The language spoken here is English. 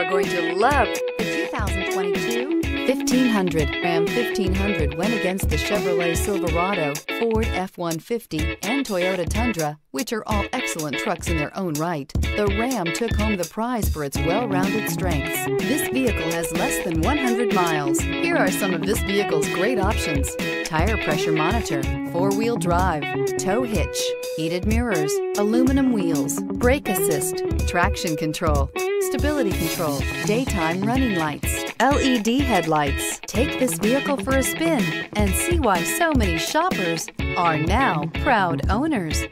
are going to love the 2022 1500. Ram 1500 went against the Chevrolet Silverado, Ford F-150, and Toyota Tundra, which are all excellent trucks in their own right. The Ram took home the prize for its well-rounded strengths. This vehicle has less than 100 miles. Here are some of this vehicle's great options: tire pressure monitor, four-wheel drive, tow hitch, heated mirrors, aluminum wheels, brake assist, traction control, stability control, daytime running lights, LED headlights. Take this vehicle for a spin and see why so many shoppers are now proud owners.